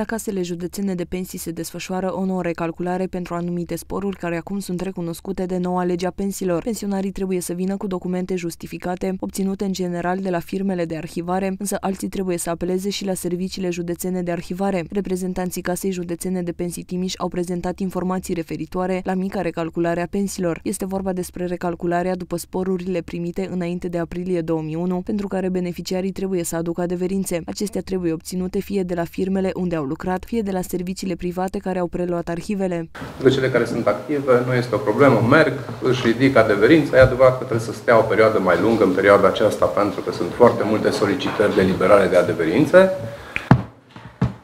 La casele județene de pensii se desfășoară o nouă recalculare pentru anumite sporuri care acum sunt recunoscute de noua lege a pensiilor. Pensionarii trebuie să vină cu documente justificate, obținute în general de la firmele de arhivare, însă alții trebuie să apeleze și la serviciile județene de arhivare. Reprezentanții Casei Județene de Pensii Timiș au prezentat informații referitoare la mica recalculare a pensiilor. Este vorba despre recalcularea după sporurile primite înainte de aprilie 2001, pentru care beneficiarii trebuie să aducă adeverințe. Acestea trebuie obținute fie de la firmele unde au lucrat, fie de la serviciile private care au preluat arhivele. De cele care sunt active nu este o problemă, merg, își ridic adeverința. E adevărat că trebuie să stea o perioadă mai lungă în perioada aceasta, pentru că sunt foarte multe solicitări de liberare de adeverințe.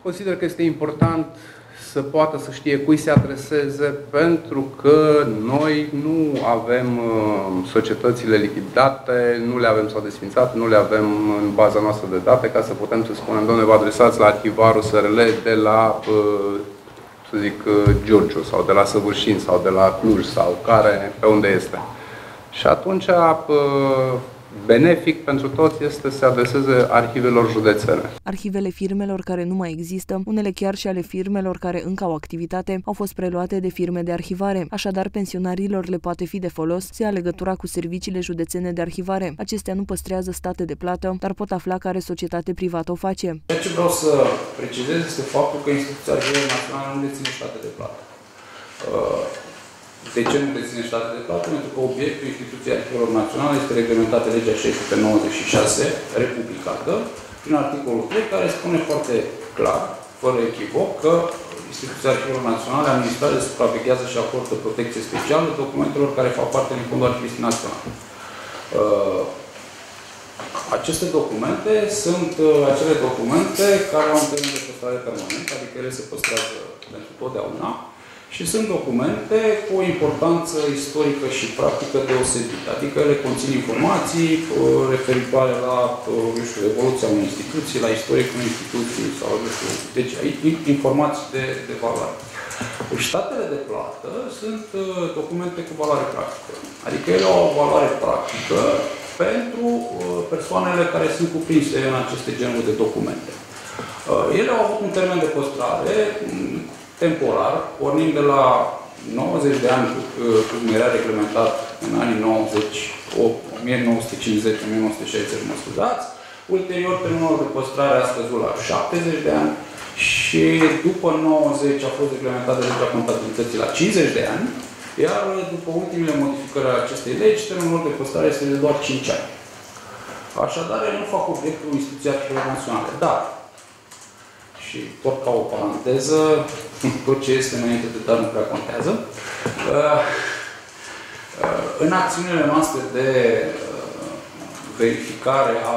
Consider că este important să poată să știe cui se adreseze, pentru că noi nu avem societățile lichidate, nu le avem sau desfințate, nu le avem în baza noastră de date, ca să putem să spunem, domnule, vă adresați la arhivarul SRL de la, să zic, Giurgiu sau de la Săvârșin sau de la Cluj sau care, pe unde este. Și atunci, benefic pentru toți este să se adreseze arhivelor județene. Arhivele firmelor care nu mai există, unele chiar și ale firmelor care încă au activitate, au fost preluate de firme de arhivare. Așadar, pensionarilor le poate fi de folos să ia legătura cu serviciile județene de arhivare. Acestea nu păstrează state de plată, dar pot afla care societate privată o face. Ceea ce vreau să precizez este faptul că instituția Arhivelor Naționale nu deține state de plată. De ce nu deține state de plată? Pentru că obiectul instituției Arhivelor Naționale este reglementată legea 696, republicată, prin articolul 3, care spune foarte clar, fără echivoc, că instituția Arhivelor Naționale administrează, supraveghează și acordă protecție specială documentelor care fac parte din Fondul Arhivist Național. Aceste documente sunt acele documente care au un termen de păstrare permanent, adică ele se păstrează pentru totdeauna, și sunt documente cu o importanță istorică și practică deosebită. Adică ele conțin informații referitoare la, nu știu, evoluția unei instituții, la istoricul instituției sau, nu știu, deci informații de valoare. Statele de plată sunt documente cu valoare practică. Adică ele au o valoare practică pentru persoanele care sunt cuprinse în aceste genuri de documente. Ele au avut un termen de păstrare temporar, pornind de la 90 de ani, cum era reglementat în anii 1950-1960, mă scuzați. Ulterior, termenul de păstrare a scăzut la 70 de ani și după 90 a fost reglementată legea contabilității la 50 de ani, iar după ultimele modificări ale acestei legi, termenul de păstrare este de doar 5 ani. Așadar, ele nu fac obiectul instituției Arhivelor Naționale, dar și tot ca o paranteză, tot ce este înainte de dar nu prea contează. În acțiunile noastre de verificare a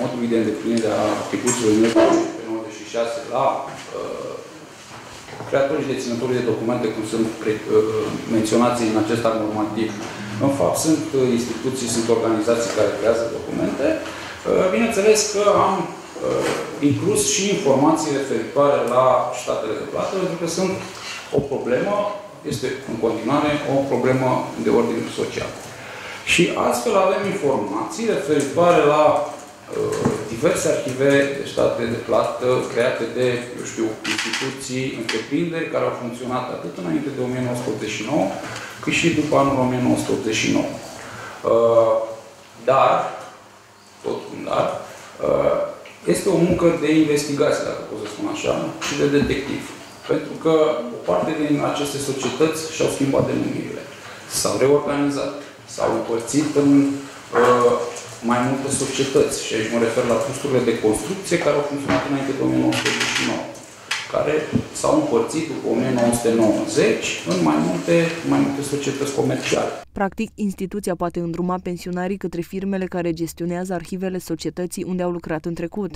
modului de îndeplinire a articolului 1996 la creatorii și deținătorii de documente, cum sunt menționați în acest act normativ, în fapt sunt instituții, sunt organizații care creează documente, bineînțeles că am inclus și informații referitoare la statele de plată, pentru că sunt o problemă, este în continuare o problemă de ordin social. Și astfel avem informații referitoare la diverse arhive de state de plată create de, eu știu, instituții, întreprinderi care au funcționat atât înainte de 1989, cât și după anul 1989. Dar, tot cum dar, este o muncă de investigație, dacă pot să spun așa, și de detectiv. Pentru că o parte din aceste societăți și-au schimbat denumirile, s-au reorganizat, s-au împărțit în mai multe societăți. Și aici mă refer la trusturile de construcție care au funcționat înainte de 1989, care s-au împărțit după 1990 în mai multe societăți comerciale. Practic, instituția poate îndruma pensionarii către firmele care gestionează arhivele societății unde au lucrat în trecut.